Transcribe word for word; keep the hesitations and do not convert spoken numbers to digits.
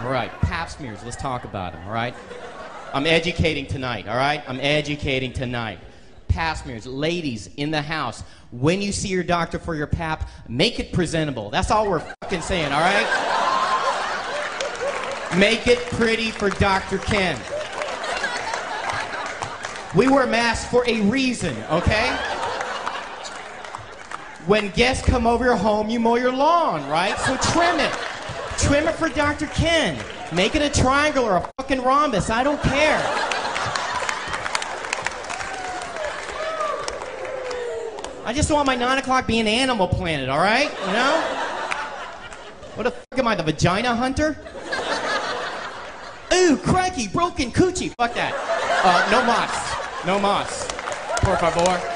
All right, pap smears, let's talk about them, all right? I'm educating tonight, all right? I'm educating tonight. Pap smears, ladies in the house, when you see your doctor for your pap, make it presentable. That's all we're fucking saying, all right? Make it pretty for Doctor Ken. We wear masks for a reason, okay? When guests come over your home, you mow your lawn, right? So trim it. Trim it for Doctor Ken. Make it a triangle or a fucking rhombus. I don't care. I just want my nine o'clock be an Animal Planet, all right? You know? What the fuck am I, the vagina hunter? Ooh, crikey, broken coochie. Fuck that. Uh, no mas. No mas. Por favor.